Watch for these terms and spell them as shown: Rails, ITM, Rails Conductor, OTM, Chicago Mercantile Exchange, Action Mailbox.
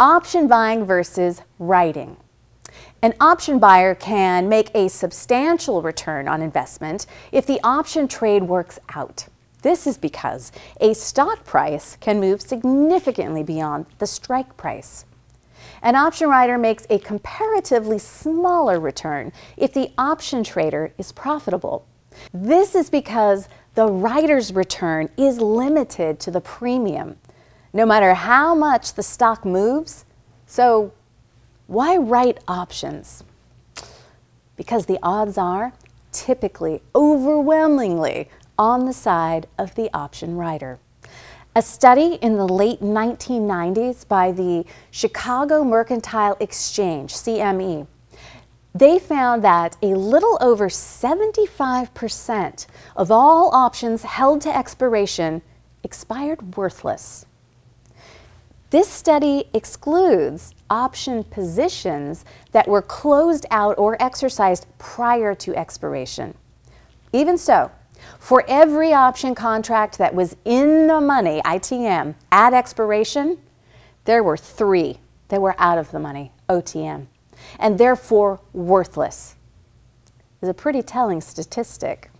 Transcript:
Option buying versus writing. An option buyer can make a substantial return on investment if the option trade works out. This is because a stock price can move significantly beyond the strike price. An option writer makes a comparatively smaller return if the option trader is profitable. This is because the writer's return is limited to the premium, no matter how much the stock moves. So why write options? Because the odds are typically overwhelmingly on the side of the option writer. A study in the late 1990s by the Chicago Mercantile Exchange, CME, they found that a little over 75% of all options held to expiration expired worthless. This study excludes option positions that were closed out or exercised prior to expiration. Even so, for every option contract that was in the money, ITM, at expiration, there were 3 that were out of the money, OTM, and therefore worthless. It's a pretty telling statistic.